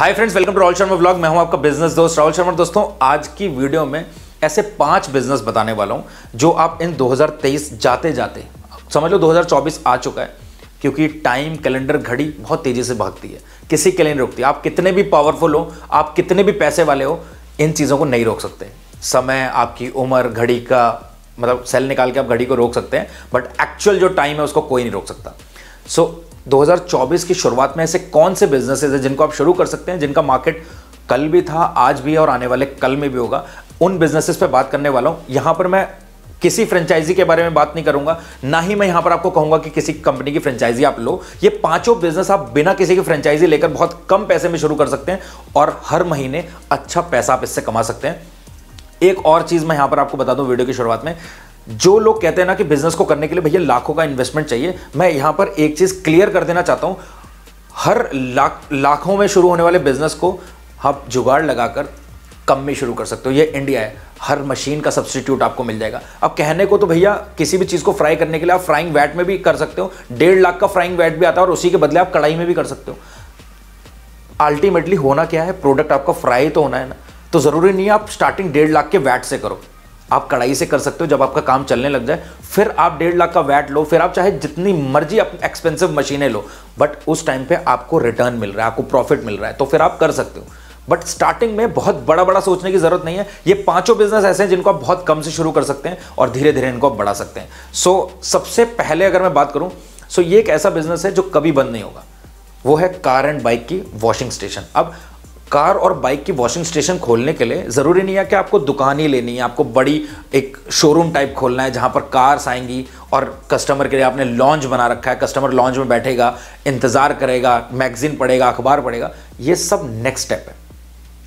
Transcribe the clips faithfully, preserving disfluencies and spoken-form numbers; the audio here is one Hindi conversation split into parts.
Hi friends, welcome to Rahul Sharma vlog. मैं हूं आपका बिजनेस दोस्त राहुल शर्मा। दोस्तों, आज की वीडियो में ऐसे पांच बिजनेस बताने वाला हूं जो आप इन दो हज़ार तेईस जाते जाते समझ लो दो हज़ार चौबीस आ चुका है, क्योंकि टाइम कैलेंडर घड़ी बहुत तेजी से भागती है, किसी के लिए नहीं रुकती। आप कितने भी पावरफुल हो, आप कितने भी पैसे वाले हो, इन चीज़ों को नहीं रोक सकते। समय, आपकी उम्र, घड़ी का मतलब सेल निकाल के आप घड़ी को रोक सकते हैं, बट एक्चुअल जो टाइम है उसको कोई नहीं रोक सकता। सो दो हज़ार चौबीस की शुरुआत में ऐसे कौन से बिजनेसेस हैं जिनको आप शुरू कर सकते हैं, जिनका मार्केट कल भी था, आज भी है और आने वाले कल में भी होगा, उन बिजनेसेस पे बात करने वाला हूँ। यहाँ पर मैं किसी फ्रेंचाइजी के बारे में बात नहीं करूँगा, ना ही मैं यहाँ पर आपको कहूँगा कि किसी कंपनी की फ्रेंचाइजी आप लो। ये पाँचों बिजनेस आप बिना किसी की फ्रेंचाइजी लेकर बहुत कम पैसे में शुरू कर सकते हैं और हर महीने अच्छा पैसा आप इससे कमा सकते हैं। एक और चीज़ मैं यहाँ पर आपको बता दूँ वीडियो की शुरुआत में, जो लोग कहते हैं ना कि बिजनेस को करने के लिए भैया लाखों का इन्वेस्टमेंट चाहिए, मैं यहाँ पर एक चीज़ क्लियर कर देना चाहता हूँ। हर लाख लाखों में शुरू होने वाले बिजनेस को आप जुगाड़ लगाकर कम में शुरू कर सकते हो। ये इंडिया है, हर मशीन का सब्स्टिट्यूट आपको मिल जाएगा। अब कहने को तो भैया किसी भी चीज़ को फ्राई करने के लिए आप फ्राइंग वैट में भी कर सकते हो, डेढ़ लाख का फ्राइंग वैट भी आता है और उसी के बदले आप कढ़ाई में भी कर सकते हो। अल्टीमेटली होना क्या है, प्रोडक्ट आपका फ्राई तो होना है ना, तो ज़रूरी नहीं है आप स्टार्टिंग डेढ़ लाख के वैट से करो, आप कढ़ाई से कर सकते हो। जब आपका काम चलने लग जाए फिर आप डेढ़ लाख का वैट लो, फिर आप चाहे जितनी मर्जी आप एक्सपेंसिव मशीनें लो, बट उस टाइम पे आपको रिटर्न मिल रहा है, आपको प्रॉफिट मिल रहा है, तो फिर आप कर सकते हो। बट स्टार्टिंग में बहुत बड़ा बड़ा सोचने की ज़रूरत नहीं है। ये पाँचों बिजनेस ऐसे हैं जिनको आप बहुत कम से शुरू कर सकते हैं और धीरे धीरे इनको आप बढ़ा सकते हैं। सो सबसे पहले अगर मैं बात करूँ, सो ये एक ऐसा बिजनेस है जो कभी बंद नहीं होगा, वो है कार एंड बाइक की वॉशिंग स्टेशन। अब कार और बाइक की वॉशिंग स्टेशन खोलने के लिए ज़रूरी नहीं है कि आपको दुकान ही लेनी है, आपको बड़ी एक शोरूम टाइप खोलना है जहाँ पर कार्स आएंगी और कस्टमर के लिए आपने लॉन्च बना रखा है। कस्टमर लॉन्च में बैठेगा, इंतज़ार करेगा, मैगज़ीन पढ़ेगा, अखबार पढ़ेगा, ये सब नेक्स्ट स्टेप है।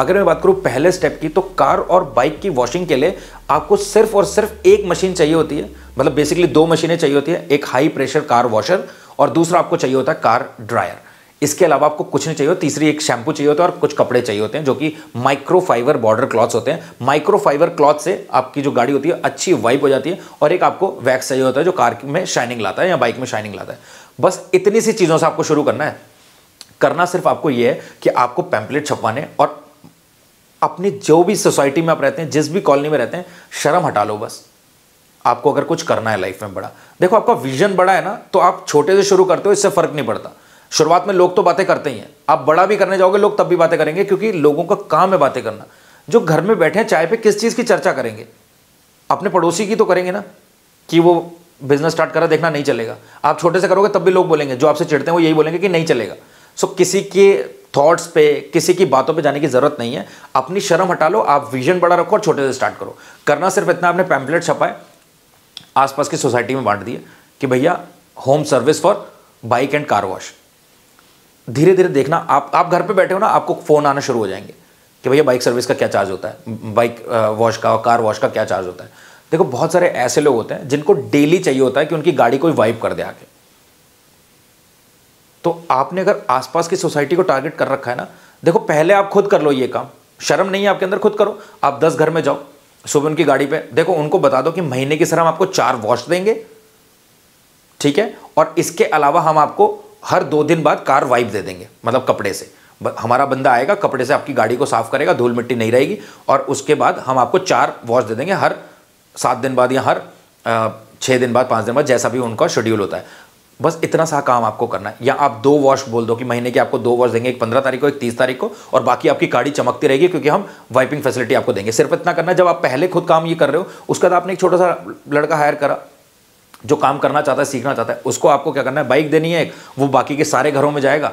अगर मैं बात करूँ पहले स्टेप की, तो कार और बाइक की वॉशिंग के लिए आपको सिर्फ और सिर्फ एक मशीन चाहिए होती है, मतलब बेसिकली दो मशीनें चाहिए होती है। एक हाई प्रेशर कार वॉशर और दूसरा आपको चाहिए होता है कार ड्रायर। इसके अलावा आपको कुछ नहीं चाहिए हो। तीसरी एक शैम्पू चाहिए होता है और कुछ कपड़े चाहिए होते हैं जो कि माइक्रोफाइबर बॉर्डर क्लॉथ्स होते हैं। माइक्रोफाइबर क्लॉथ से आपकी जो गाड़ी होती है अच्छी वाइप हो जाती है। और एक आपको वैक्स चाहिए होता है जो कार में शाइनिंग लाता है या बाइक में शाइनिंग लाता है। बस इतनी सी चीज़ों से आपको शुरू करना है। करना सिर्फ आपको ये है कि आपको पैम्पलेट छपवाने और अपनी जो भी सोसाइटी में आप रहते हैं, जिस भी कॉलोनी में रहते हैं, शर्म हटा लो। बस आपको अगर कुछ करना है लाइफ में बड़ा, देखो आपका विजन बड़ा है ना, तो आप छोटे से शुरू करते हो, इससे फर्क नहीं पड़ता। शुरुआत में लोग तो बातें करते ही हैं, आप बड़ा भी करने जाओगे लोग तब भी बातें करेंगे, क्योंकि लोगों का काम है बातें करना। जो घर में बैठे हैं चाय पे किस चीज़ की चर्चा करेंगे, अपने पड़ोसी की तो करेंगे ना, कि वो बिजनेस स्टार्ट करा देखना नहीं चलेगा। आप छोटे से करोगे तब भी लोग बोलेंगे, जो आपसे चिढ़ते हैं वो यही बोलेंगे कि नहीं चलेगा। सो किसी के थॉट्स पे, किसी की बातों पे जाने की ज़रूरत नहीं है। अपनी शर्म हटा लो, आप विजन बड़ा रखो और छोटे से स्टार्ट करो। करना सिर्फ इतना, आपने पैम्पलेट छपाए, आसपास की सोसाइटी में बांट दिए कि भैया home service for bike and car wash. धीरे धीरे देखना, आप आप घर पे बैठे हो ना, आपको फ़ोन आना शुरू हो जाएंगे कि भैया बाइक सर्विस का क्या चार्ज होता है, बाइक वॉश का और कार वॉश का क्या चार्ज होता है। देखो बहुत सारे ऐसे लोग होते हैं जिनको डेली चाहिए होता है कि उनकी गाड़ी कोई वाइप कर दे आके। तो आपने अगर आसपास की सोसाइटी को टारगेट कर रखा है ना, देखो पहले आप खुद कर लो ये काम। शर्म नहीं है आपके अंदर, खुद करो। आप दस घर में जाओ, सुबह उनकी गाड़ी पर देखो, उनको बता दो कि महीने की सर हम आपको चार वॉश देंगे, ठीक है, और इसके अलावा हम आपको हर दो दिन बाद कार वाइप दे देंगे, मतलब कपड़े से। हमारा बंदा आएगा, कपड़े से आपकी गाड़ी को साफ करेगा, धूल मिट्टी नहीं रहेगी, और उसके बाद हम आपको चार वॉश दे देंगे हर सात दिन बाद या हर छः दिन बाद, पाँच दिन बाद, जैसा भी उनका शेड्यूल होता है। बस इतना सा काम आपको करना है। या आप दो वॉश बोल दो कि महीने के आपको दो वॉश देंगे, एक पंद्रह तारीख को, एक तीस तारीख को, और बाकी आपकी गाड़ी चमकती रहेगी क्योंकि हम वाइपिंग फैसिलिटी आपको देंगे। सिर्फ इतना करना है। जब आप पहले खुद काम ये कर रहे हो, उसके बाद आपने एक छोटा सा लड़का हायर करा जो काम करना चाहता है, सीखना चाहता है, उसको आपको क्या करना है, बाइक देनी है एक, वो बाकी के सारे घरों में जाएगा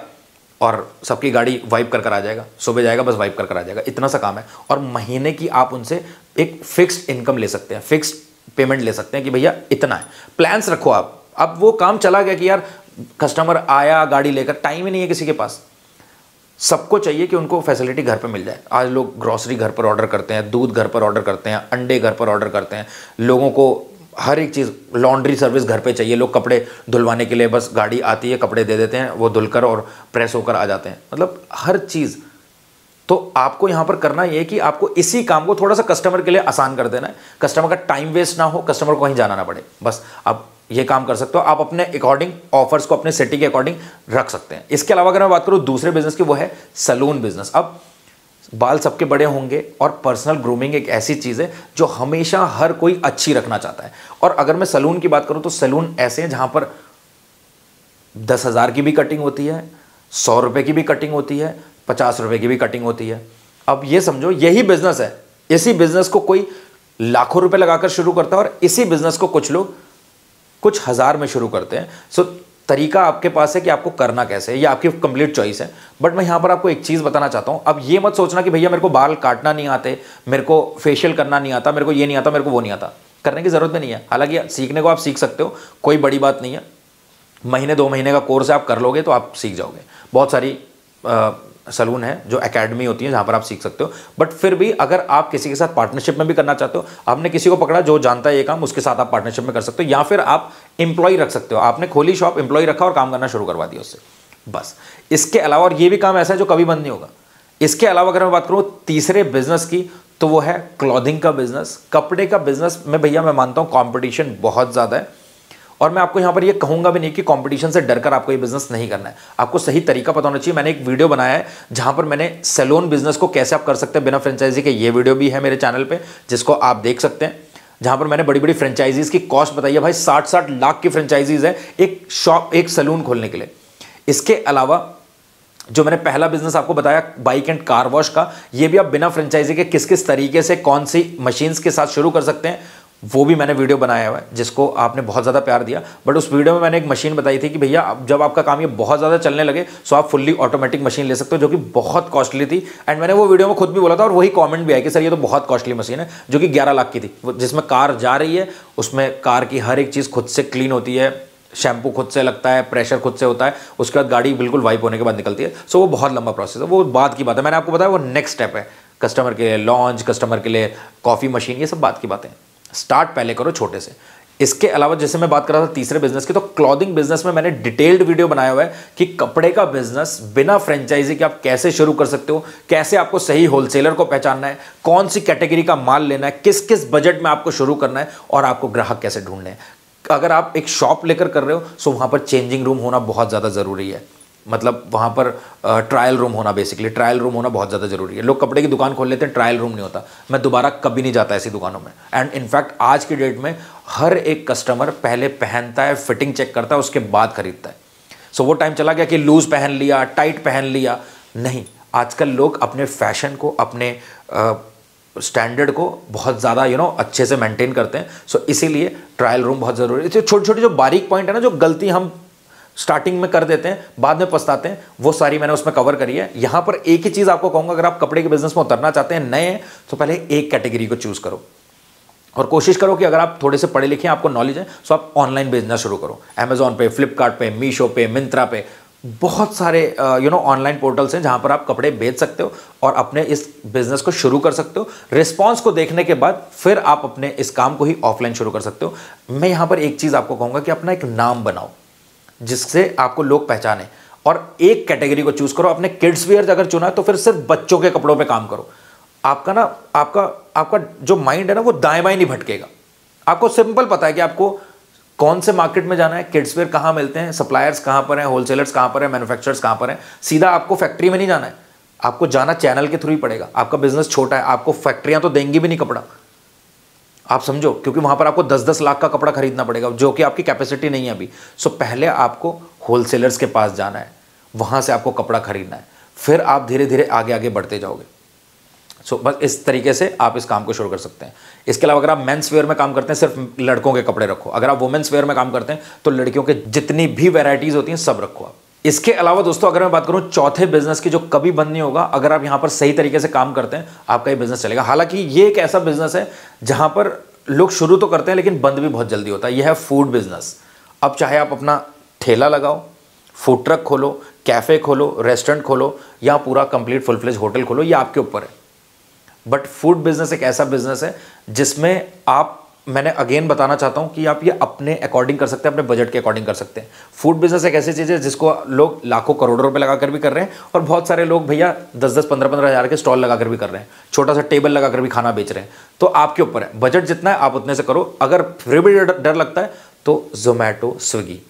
और सबकी गाड़ी वाइप कर कर आ जाएगा। सुबह जाएगा, बस वाइप कर कर आ जाएगा। इतना सा काम है। और महीने की आप उनसे एक फिक्स्ड इनकम ले सकते हैं, फिक्स्ड पेमेंट ले सकते हैं कि भैया इतना है। प्लान्स रखो आप। अब वो काम चला गया कि यार कस्टमर आया गाड़ी लेकर, टाइम ही नहीं है किसी के पास। सबको चाहिए कि उनको फैसिलिटी घर पर मिल जाए। आज लोग ग्रॉसरी घर पर ऑर्डर करते हैं, दूध घर पर ऑर्डर करते हैं, अंडे घर पर ऑर्डर करते हैं, लोगों को हर एक चीज़, लॉन्ड्री सर्विस घर पे चाहिए। लोग कपड़े धुलवाने के लिए बस गाड़ी आती है, कपड़े दे देते हैं, वो धुलकर और प्रेस होकर आ जाते हैं, मतलब हर चीज़। तो आपको यहाँ पर करना ये है कि आपको इसी काम को थोड़ा सा कस्टमर के लिए आसान कर देना है। कस्टमर का टाइम वेस्ट ना हो, कस्टमर को कहीं जाना ना पड़े। बस आप ये काम कर सकते हो। आप अपने अकॉर्डिंग ऑफर्स को अपने सिटी के अकॉर्डिंग रख सकते हैं। इसके अलावा अगर मैं बात करूँ दूसरे बिजनेस की, वो है सैलून बिजनेस। अब बाल सबके बड़े होंगे और पर्सनल ग्रूमिंग एक ऐसी चीज़ है जो हमेशा हर कोई अच्छी रखना चाहता है। और अगर मैं सैलून की बात करूँ तो सैलून ऐसे हैं जहाँ पर दस हज़ार की भी कटिंग होती है, सौ रुपये की भी कटिंग होती है, पचास रुपये की भी कटिंग होती है। अब ये समझो यही बिजनेस है, इसी बिजनेस को कोई लाखों रुपए लगाकर शुरू करता है और इसी बिजनेस को कुछ लोग कुछ हज़ार में शुरू करते हैं। सो तरीका आपके पास है कि आपको करना कैसे है, ये आपकी कंप्लीट चॉइस है। बट मैं यहाँ पर आपको एक चीज़ बताना चाहता हूँ, अब ये मत सोचना कि भैया मेरे को बाल काटना नहीं आते, मेरे को फेशियल करना नहीं आता, मेरे को ये नहीं आता, मेरे को वो नहीं आता। करने की ज़रूरत भी नहीं है, हालांकि सीखने को आप सीख सकते हो, कोई बड़ी बात नहीं है। महीने दो महीने का कोर्स आप कर लोगे तो आप सीख जाओगे। बहुत सारी सलून है जो एकेडमी होती है जहाँ पर आप सीख सकते हो। बट फिर भी अगर आप किसी के साथ पार्टनरशिप में भी करना चाहते हो, आपने किसी को पकड़ा जो जानता है ये काम, उसके साथ आप पार्टनरशिप में कर सकते हो, या फिर आप एम्प्लॉय रख सकते हो। आपने खोली शॉप, एम्प्लॉय रखा और काम करना शुरू करवा दिया उससे, बस। इसके अलावा, और ये भी काम ऐसा है जो कभी बंद नहीं होगा। इसके अलावा अगर मैं बात करूँ तीसरे बिजनेस की, तो वो है क्लॉथिंग का बिजनेस, कपड़े का बिजनेस। में भैया मैं मानता हूँ कॉम्पिटिशन बहुत ज़्यादा है, और मैं आपको यहाँ पर ये कहूँगा भी नहीं कि कंपटीशन से डरकर आपको ये बिजनेस नहीं करना है। आपको सही तरीका पता होना चाहिए। मैंने एक वीडियो बनाया है जहाँ पर मैंने सैलून बिजनेस को कैसे आप कर सकते हैं बिना फ्रेंचाइजी के, ये वीडियो भी है मेरे चैनल पे जिसको आप देख सकते हैं, जहाँ पर मैंने बड़ी बड़ी फ्रेंचाइजीज़ की कॉस्ट बताई है। भाई साठ साठ लाख की फ्रेंचाइजीज़ है एक शॉप, एक सैलून खोलने के लिए। इसके अलावा जो मैंने पहला बिजनेस आपको बताया बाइक एंड कार वॉश का, ये भी आप बिना फ्रेंचाइजी के किस किस तरीके से कौन सी मशीन्स के साथ शुरू कर सकते हैं, वो भी मैंने वीडियो बनाया हुआ है जिसको आपने बहुत ज़्यादा प्यार दिया। बट उस वीडियो में मैंने एक मशीन बताई थी कि भैया अब जब आपका काम ये बहुत ज़्यादा चलने लगे सो आप फुल्ली ऑटोमेटिक मशीन ले सकते हो, जो कि बहुत कॉस्टली थी। एंड मैंने वो वीडियो में खुद भी बोला था और वही कमेंट भी आया कि सर ये तो बहुत कॉस्टली मशीन है, जो कि ग्यारह लाख की थी, जिसमें कार जा रही है, उसमें कार की हर एक चीज़ खुद से क्लीन होती है, शैम्पू खुद से लगता है, प्रेशर खुद से होता है, उसके बाद गाड़ी बिल्कुल वाइप होने के बाद निकलती है। सो वो बहुत लंबा प्रोसेस है, वो बात की बात है। मैंने आपको बताया वो नेक्स्ट स्टेप है, कस्टमर के लिए लॉन्च, कस्टमर के लिए कॉफ़ी मशीन, ये सब बात की बातें। स्टार्ट पहले करो छोटे से। इसके अलावा जैसे मैं बात कर रहा था तीसरे बिजनेस की, तो क्लॉथिंग बिजनेस में मैंने डिटेल्ड वीडियो बनाया हुआ है कि कपड़े का बिजनेस बिना फ्रेंचाइजी के आप कैसे शुरू कर सकते हो, कैसे आपको सही होलसेलर को पहचानना है, कौन सी कैटेगरी का माल लेना है, किस किस बजट में आपको शुरू करना है और आपको ग्राहक कैसे ढूंढने हैं। अगर आप एक शॉप लेकर कर रहे हो सो वहाँ पर चेंजिंग रूम होना बहुत ज़्यादा ज़रूरी है, मतलब वहाँ पर ट्रायल रूम होना, बेसिकली ट्रायल रूम होना बहुत ज़्यादा ज़रूरी है। लोग कपड़े की दुकान खोल लेते हैं, ट्रायल रूम नहीं होता। मैं दोबारा कभी नहीं जाता ऐसी दुकानों में। एंड इनफैक्ट आज की डेट में हर एक कस्टमर पहले पहनता है, फिटिंग चेक करता है, उसके बाद खरीदता है। सो वो टाइम चला गया कि लूज़ पहन लिया, टाइट पहन लिया, नहीं। आजकल लोग अपने फैशन को, अपने स्टैंडर्ड को बहुत ज़्यादा यू नो अच्छे से मेंटेन करते हैं। सो इसीलिए ट्रायल रूम बहुत ज़रूरी है। जो छोटी छोटी जो बारीक पॉइंट है ना, जो गलती हम स्टार्टिंग में कर देते हैं, बाद में पछताते हैं, वो सारी मैंने उसमें कवर करी है। यहाँ पर एक ही चीज़ आपको कहूँगा, अगर आप कपड़े के बिजनेस में उतरना चाहते हैं, नए हैं, तो पहले एक कैटेगरी को चूज़ करो और कोशिश करो कि अगर आप थोड़े से पढ़े लिखे हैं, आपको नॉलेज है, सो आप ऑनलाइन बिजनेस शुरू करो। अमेज़ॉन पे, फ्लिपकार्ट पे, मीशो पे, मिंत्रा पे, बहुत सारे यू नो ऑनलाइन पोर्टल्स हैं जहाँ पर आप कपड़े बेच सकते हो और अपने इस बिज़नेस को शुरू कर सकते हो। रिस्पॉन्स को देखने के बाद फिर आप अपने इस काम को ही ऑफलाइन शुरू कर सकते हो। मैं यहाँ पर एक चीज़ आपको कहूँगा कि अपना एक नाम बनाओ जिससे आपको लोग पहचाने, और एक कैटेगरी को चूज़ करो। आपने किड्स वियर अगर चुना है तो फिर सिर्फ बच्चों के कपड़ों पे काम करो। आपका ना आपका आपका जो माइंड है ना, वो दाएं बाएं नहीं भटकेगा। आपको सिंपल पता है कि आपको कौन से मार्केट में जाना है, किड्स वियर कहाँ मिलते हैं, सप्लायर्स कहाँ पर हैं, होलसेलर्स कहाँ पर हैं, मैन्युफैक्चरर्स कहाँ पर हैं। सीधा आपको फैक्ट्री में नहीं जाना है, आपको जाना चैनल के थ्रू ही पड़ेगा। आपका बिजनेस छोटा है, आपको फैक्ट्रियाँ तो देंगी भी नहीं कपड़ा, आप समझो, क्योंकि वहाँ पर आपको दस दस लाख का कपड़ा खरीदना पड़ेगा, जो कि आपकी कैपेसिटी नहीं है अभी। सो पहले आपको होलसेलर्स के पास जाना है, वहाँ से आपको कपड़ा खरीदना है, फिर आप धीरे धीरे आगे आगे बढ़ते जाओगे। सो बस इस तरीके से आप इस काम को शुरू कर सकते हैं। इसके अलावा अगर आप मेंस वेयर में काम करते हैं, सिर्फ लड़कों के कपड़े रखो। अगर आप वुमेन्स वेयर में काम करते हैं तो लड़कियों के जितनी भी वेराइटीज़ होती हैं सब रखो आप। इसके अलावा दोस्तों अगर मैं बात करूं चौथे बिजनेस की, जो कभी बंद नहीं होगा, अगर आप यहां पर सही तरीके से काम करते हैं आपका ये बिजनेस चलेगा। हालांकि ये एक ऐसा बिजनेस है जहां पर लोग शुरू तो करते हैं लेकिन बंद भी बहुत जल्दी होता है, यह है फूड बिजनेस। अब चाहे आप अपना ठेला लगाओ, फूड ट्रक खोलो, कैफ़े खोलो, रेस्टोरेंट खोलो, या पूरा कंप्लीट फुल फ्लेज होटल खोलो, ये आपके ऊपर है। बट फूड बिजनेस एक ऐसा बिजनेस है जिसमें आप, मैंने अगेन बताना चाहता हूं कि आप ये अपने अकॉर्डिंग कर सकते हैं, अपने बजट के अकॉर्डिंग कर सकते हैं। फूड बिजनेस एक ऐसी चीज़ है जिसको लोग लाखों करोड़ों रुपए लगाकर भी कर रहे हैं, और बहुत सारे लोग भैया दस दस पंद्रह पंद्रह हज़ार के स्टॉल लगाकर भी कर रहे हैं, छोटा सा टेबल लगाकर भी खाना बेच रहे हैं। तो आपके ऊपर है, बजट जितना है आप उतने से करो। अगर फिर भी डर लगता है तो जोमैटो स्विगी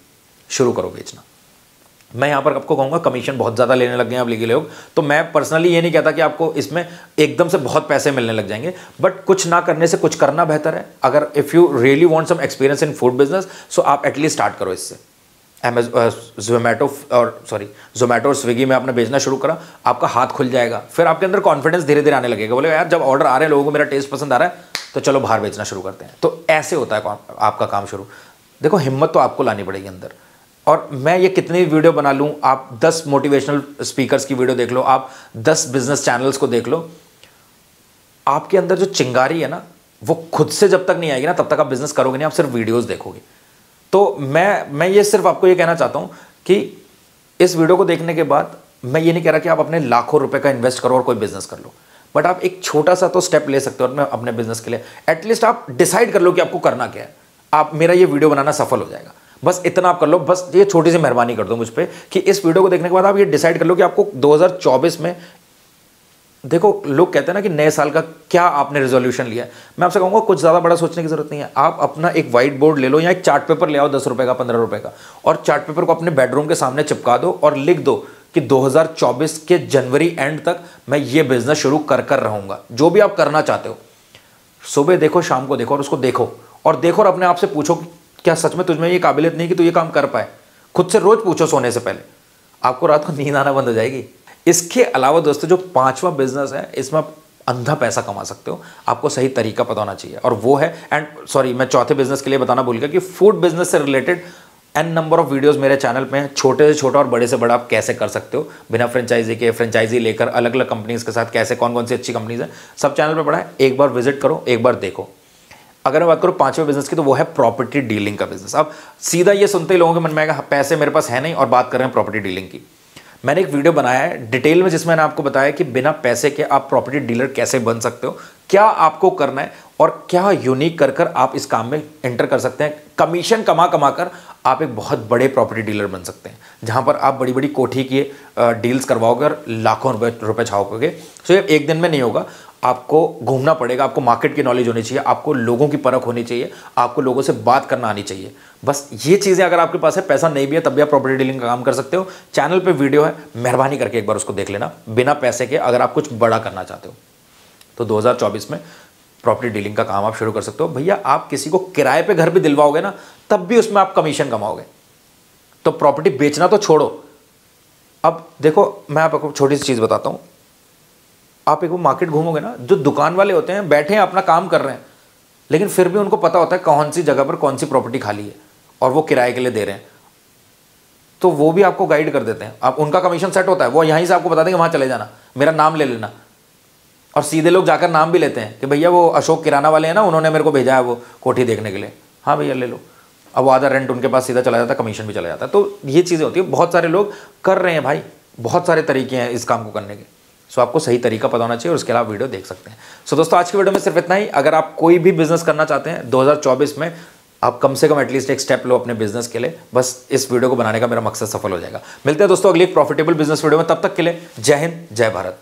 शुरू करो बेचना। मैं यहाँ पर आपको कहूँगा कमीशन बहुत ज़्यादा लेने लग गए हैं अब लीगल लोग, तो मैं पर्सनली ये नहीं कहता कि आपको इसमें एकदम से बहुत पैसे मिलने लग जाएंगे, बट कुछ ना करने से कुछ करना बेहतर है। अगर if you really want some experience in food business, so आप एटलीस्ट स्टार्ट करो इससे। अमेज़ॉन जोमैटो और सॉरी जोमैटो और स्विगी में आपने बेचना शुरू करा, आपका हाथ खुल जाएगा, फिर आपके अंदर कॉन्फिडेंस धीरे धीरे आने लगेगा। बोले यार जब ऑर्डर आ रहे हैं, लोगों को मेरा टेस्ट पसंद आ रहा है, तो चलो बाहर बेचना शुरू करते हैं। तो ऐसे होता है आपका काम शुरू। देखो हिम्मत तो आपको लानी पड़ेगी अंदर, और मैं ये कितने वीडियो बना लूँ, आप दस मोटिवेशनल स्पीकर्स की वीडियो देख लो, आप दस बिजनेस चैनल्स को देख लो, आपके अंदर जो चिंगारी है ना वो खुद से जब तक नहीं आएगी ना तब तक आप बिजनेस करोगे नहीं, आप सिर्फ वीडियोस देखोगे। तो मैं मैं ये सिर्फ आपको ये कहना चाहता हूँ कि इस वीडियो को देखने के बाद मैं ये नहीं कह रहा कि आप अपने लाखों रुपये का इन्वेस्ट करो और कोई बिजनेस कर लो, बट आप एक छोटा सा तो स्टेप ले सकते हो अपने अपने बिजनेस के लिए। एटलीस्ट आप डिसाइड कर लो कि आपको करना क्या है, आप मेरा ये वीडियो बनाना सफल हो जाएगा, बस इतना आप कर लो। बस ये छोटी सी मेहरबानी कर दो मुझ पे कि इस वीडियो को देखने के बाद आप ये डिसाइड कर लो कि आपको दो हज़ार चौबीस में, देखो लोग कहते हैं ना कि नए साल का क्या आपने रेजोल्यूशन लिया है, मैं आपसे कहूँगा कुछ ज़्यादा बड़ा सोचने की जरूरत नहीं है। आप अपना एक व्हाइट बोर्ड ले लो या एक चार्ट पेपर ले आओ, दस रुपये का पंद्रह रुपये का, और चार्ट पेपर को अपने बेडरूम के सामने चिपका दो और लिख दो कि दो हज़ार चौबीस के जनवरी एंड तक मैं ये बिजनेस शुरू कर कर रहूँगा। जो भी आप करना चाहते हो, सुबह देखो, शाम को देखो और उसको देखो और देखो और अपने आप से पूछो क्या सच में तुझमें ये काबिलियत नहीं कि तू ये काम कर पाए। खुद से रोज पूछो सोने से पहले, आपको रात को नींद आना बंद हो जाएगी। इसके अलावा दोस्तों जो पांचवा बिजनेस है, इसमें आप अंधा पैसा कमा सकते हो, आपको सही तरीका पता होना चाहिए, और वो है एंड सॉरी मैं चौथे बिजनेस के लिए बताना भूल गया कि फूड बिजनेस से related an number of videos मेरे चैनल पे हैं। छोटे से छोटा और बड़े से बड़ा आप कैसे कर सकते हो बिना फ्रेंचाइजी के, फ्रेंचाइजी लेकर अलग अलग कंपनीज के साथ कैसे, कौन कौन सी अच्छी कंपनीज हैं, सब चैनल पे पड़ा है, एक बार विजिट करो, एक बार देखो। अगर मैं बात करूँ पांचवें बिजनेस की, तो वो है प्रॉपर्टी डीलिंग का बिजनेस। अब सीधा ये सुनते ही लोगों के मन में आएगा पैसे मेरे पास है नहीं और बात कर रहे हैं प्रॉपर्टी डीलिंग की। मैंने एक वीडियो बनाया है डिटेल में जिसमें मैंने आपको बताया कि बिना पैसे के आप प्रॉपर्टी डीलर कैसे बन सकते हो, क्या आपको करना है और क्या यूनिक कर कर आप इस काम में एंटर कर सकते हैं। कमीशन कमा कमा कर आप एक बहुत बड़े प्रॉपर्टी डीलर बन सकते हैं, जहां पर आप बड़ी बड़ी कोठी की डील्स करवाओगे और लाखों रुपए रुपए छाओगे। सो ये एक दिन में नहीं होगा, आपको घूमना पड़ेगा, आपको मार्केट की नॉलेज होनी चाहिए, आपको लोगों की परख होनी चाहिए, आपको लोगों से बात करना आनी चाहिए। बस ये चीज़ें अगर आपके पास है, पैसा नहीं भी है तब भी आप प्रॉपर्टी डीलिंग का काम कर सकते हो। चैनल पे वीडियो है, मेहरबानी करके एक बार उसको देख लेना, बिना पैसे के अगर आप कुछ बड़ा करना चाहते हो। तो दो हज़ार चौबीस में प्रॉपर्टी डीलिंग का काम आप शुरू कर सकते हो। भैया आप किसी को किराए पर घर भी दिलवाओगे ना तब भी उसमें आप कमीशन कमाओगे, तो प्रॉपर्टी बेचना तो छोड़ो। अब देखो मैं आपको छोटी सी चीज़ बताता हूँ, आप एक वो मार्केट घूमोगे ना, जो दुकान वाले होते हैं बैठे हैं अपना काम कर रहे हैं, लेकिन फिर भी उनको पता होता है कौन सी जगह पर कौन सी प्रॉपर्टी खाली है और वो किराए के लिए दे रहे हैं, तो वो भी आपको गाइड कर देते हैं। आप उनका कमीशन सेट होता है, वो यहीं से आपको बता देंगे वहाँ चले जाना, मेरा नाम ले लेना, और सीधे लोग जाकर नाम भी लेते हैं कि भैया वो अशोक किराना वाले हैं ना, उन्होंने मेरे को भेजा है वो कोठी देखने के लिए, हाँ भैया ले लो। अब वो आधा रेंट उनके पास सीधा चला जाता है, कमीशन भी चला जाता है। तो ये चीज़ें होती है, बहुत सारे लोग कर रहे हैं भाई, बहुत सारे तरीके हैं इस काम को करने के। सो so, आपको सही तरीका पता होना चाहिए और उसके अलावा वीडियो देख सकते हैं। सो so, दोस्तों आज की वीडियो में सिर्फ इतना ही। अगर आप कोई भी बिजनेस करना चाहते हैं दो हज़ार चौबीस में, आप कम से कम एटलीस्ट एक स्टेप लो अपने बिजनेस के लिए। बस इस वीडियो को बनाने का मेरा मकसद सफल हो जाएगा। मिलते हैं दोस्तों अगली एक प्रॉफिटेबल बिजनेस वीडियो में, तब तक के लिए जय हिंद जय भारत।